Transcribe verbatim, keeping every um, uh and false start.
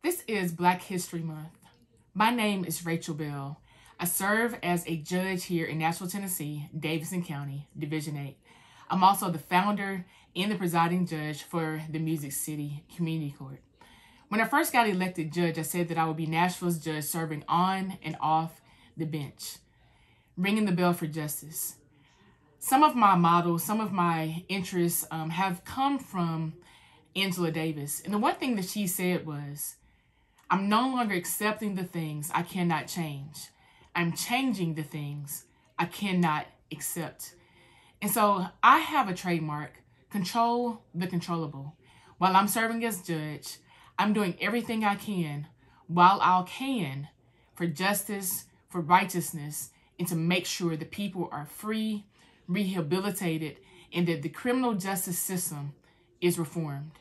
This is Black History Month. My name is Rachel Bell. I serve as a judge here in Nashville, Tennessee, Davidson County, Division eight. I'm also the founder and the presiding judge for the Music City Community Court. When I first got elected judge, I said that I would be Nashville's judge serving on and off the bench, ringing the bell for justice. Some of my models, some of my interests um, have come from Angela Davis. And the one thing that she said was, I'm no longer accepting the things I cannot change. I'm changing the things I cannot accept. And so I have a trademark, control the controllable. While I'm serving as judge, I'm doing everything I can while I can for justice, for righteousness, and to make sure the people are free, rehabilitated, and that the criminal justice system is reformed.